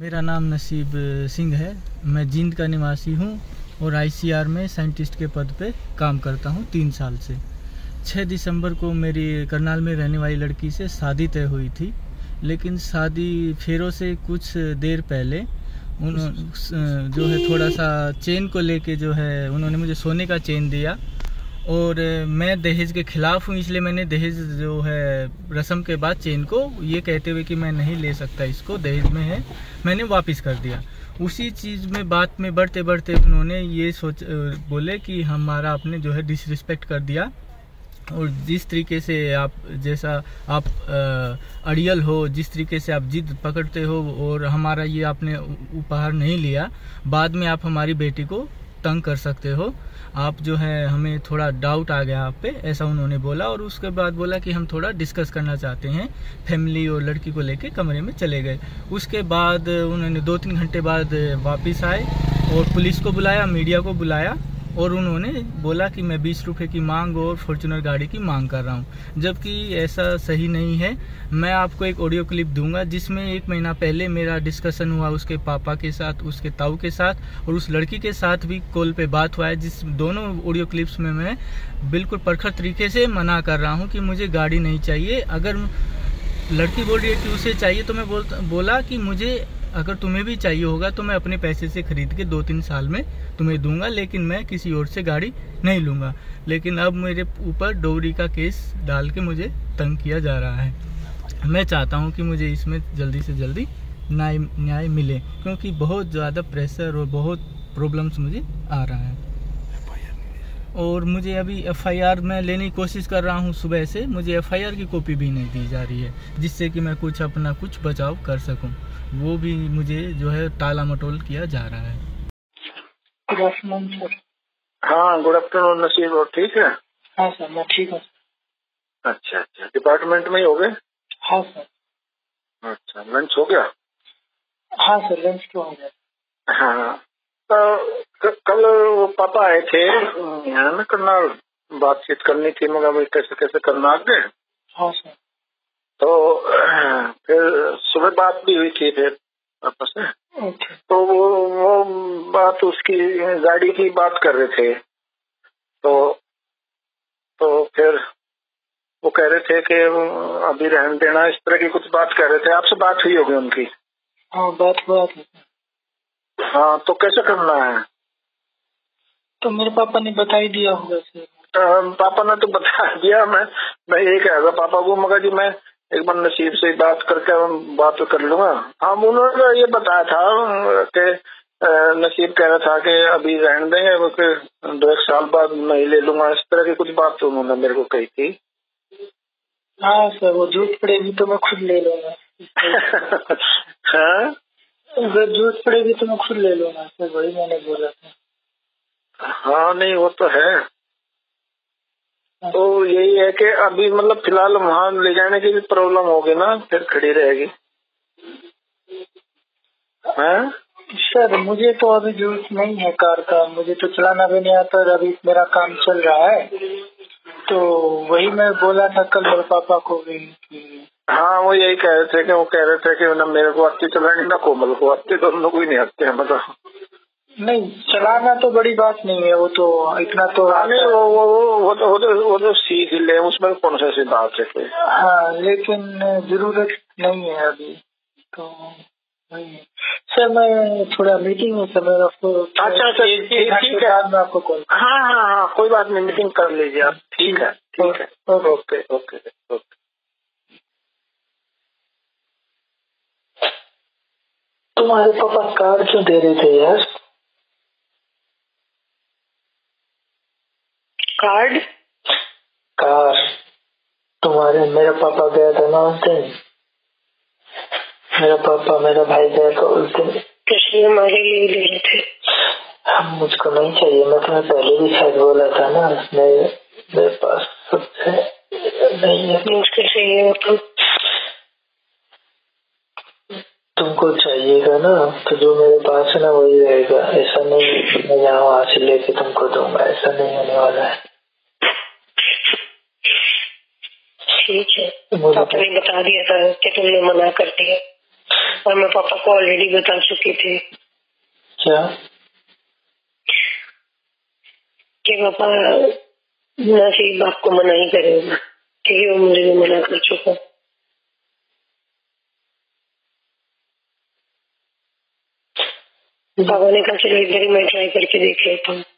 मेरा नाम नसीब सिंह है। मैं जिंद का निवासी हूं और ICR में साइंटिस्ट के पद पे काम करता हूं 3 साल से। 6 दिसंबर को मेरी करनाल में रहने वाली लड़की से शादी तय हुई थी, लेकिन शादी फेरों से कुछ देर पहले उन्होंने जो है थोड़ा सा चेन को लेके जो है उन्होंने मुझे सोने का चेन दिया और मैं दहेज के खिलाफ हूँ, इसलिए मैंने दहेज जो है रस्म के बाद चेन को ये कहते हुए कि मैं नहीं ले सकता, इसको दहेज में है, मैंने वापस कर दिया। उसी चीज़ में बात में बढ़ते बढ़ते उन्होंने ये बोले कि हमारा आपने जो है डिसरिस्पेक्ट कर दिया और जिस तरीके से आप जैसा आप अड़ियल हो, जिस तरीके से आप जिद पकड़ते हो और हमारा ये आपने उपहार नहीं लिया, बाद में आप हमारी बेटी को तंग कर सकते हो, आप जो है हमें थोड़ा डाउट आ गया आप पे, ऐसा उन्होंने बोला। और उसके बाद बोला कि हम थोड़ा डिस्कस करना चाहते हैं, फैमिली और लड़की को लेके कमरे में चले गए। उसके बाद उन्होंने 2-3 घंटे बाद वापस आए और पुलिस को बुलाया, मीडिया को बुलाया और उन्होंने बोला कि मैं 20 रुपये की मांग और फॉर्चुनर गाड़ी की मांग कर रहा हूं, जबकि ऐसा सही नहीं है। मैं आपको एक ऑडियो क्लिप दूंगा जिसमें 1 महीना पहले मेरा डिस्कशन हुआ उसके पापा के साथ, उसके ताऊ के साथ और उस लड़की के साथ भी कॉल पे बात हुआ है, जिस दोनों ऑडियो क्लिप्स में मैं बिल्कुल प्रखर तरीके से मना कर रहा हूँ कि मुझे गाड़ी नहीं चाहिए। अगर लड़की बोल रही है कि उसे चाहिए तो मैं बोला कि मुझे अगर तुम्हें भी चाहिए होगा तो मैं अपने पैसे से खरीद के 2-3 साल में तुम्हें दूंगा, लेकिन मैं किसी और से गाड़ी नहीं लूंगा। लेकिन अब मेरे ऊपर डोरी का केस डाल के मुझे तंग किया जा रहा है। मैं चाहता हूं कि मुझे इसमें जल्दी से जल्दी न्याय मिले, क्योंकि बहुत ज़्यादा प्रेशर और बहुत प्रॉब्लम्स मुझे आ रहा है और मुझे अभी FIR मैं लेने की कोशिश कर रहा हूं सुबह से, मुझे FIR की कॉपी भी नहीं दी जा रही है जिससे कि मैं कुछ अपना कुछ बचाव कर सकूं, वो भी मुझे जो है टाला मटोल किया जा रहा है। हाँ, गुड आफ्टरनून नसीब, और ठीक है? हाँ सर, मैं ठीक हूँ। अच्छा, डिपार्टमेंट में ही हो गए? हाँ सर। अच्छा, लंच हो गया? हाँ सर, लंच तो हो गया। हाँ, कल वो पापा आए थे, हमें करनाल बातचीत करनी थी, मगर कैसे कैसे करना आते हैं। हाँ सर। तो फिर सुबह बात भी हुई थी फिर आपस में, तो वो बात उसकी गाड़ी की बात कर रहे थे, तो फिर वो कह रहे थे कि अभी रहन देना, इस तरह की कुछ बात कर रहे थे। आपसे बात हुई होगी उनकी? हाँ, बात हुआ थी। हाँ, तो कैसे करना है? तो मेरे पापा ने बता ही दिया होगा सर। पापा ने तो बता दिया, मैं ये कहूँगा पापा को, मगर जी मैं एक बार नसीब से बात करके बात कर लूंगा। हाँ, उन्होंने ये बताया था कि नसीब कह रहा था कि अभी रहने देंगे, क्योंकि 2-1 साल बाद मैं ले लूंगा, इस तरह की कुछ बात तो उन्होंने मेरे को कही थी। हाँ सर, वो झूठ पड़ेगी तो मैं खुद ले लूंगा। हाँ, अगर झूठ पड़ेगी तो मैं खुद ले लूंगा सर, वही मैंने बोला था। हाँ, नहीं वो तो है। तो यही है कि अभी मतलब फिलहाल वहाँ ले जाने की भी प्रॉब्लम होगी ना, फिर खड़ी रहेगी। हाँ सर, मुझे तो अभी जरूरत नहीं है कार का, मुझे तो चलाना भी नहीं आता, अभी मेरा काम चल रहा है, तो वही मैं बोला था कल मेरे पापा को भी। हाँ, वो यही कह रहे थे कि ना मेरे को आती चलानी, ना कोमल को आती, दोनों को ही नहीं आते हैं। मतलब नहीं चलाना तो बड़ी बात नहीं है, वो तो इतना तो नहीं, वो तो सीख ले, उसमें कौन सा सी बात है। हाँ, लेकिन जरूरत नहीं है अभी तो। सर मैं थोड़ा मीटिंग में समय आपको। अच्छा ठीक है, मैं आपको कॉल। हाँ, कोई बात नहीं, मीटिंग कर लीजिए आप। ठीक है, ओके ओके। तुम्हारे पापा कार क्यों दे रहे थे यार? कार तुम्हारे मेरा पापा गया था ना उस दिन, मेरा भाई गया था उस दिन, इसलिए हमारे लिए ले रहे थे। हम मुझको नहीं चाहिए, मैं तुम्हें पहले भी शायद बोला था ना, मेरे पास सबसे मुझको चाहिए, तुमको चाहिएगा ना, तो जो मेरे पास है ना वही रहेगा। ऐसा नहीं मैं यहाँ वहाँ से लेके तुमको दूंगा, ऐसा नहीं होने वाला है। ठीक है, आपने बता दिया था कि तुमने मना कर दिया, और मैं पापा को ऑलरेडी बता चुकी थी। क्या कि पापा नसीब आपको मना ही करेगा, ठीक है, वो मुझे भी मना कर चुका। पापा ने कहा चलिए इधर ही मैं ट्राई करके देख लेता हूँ।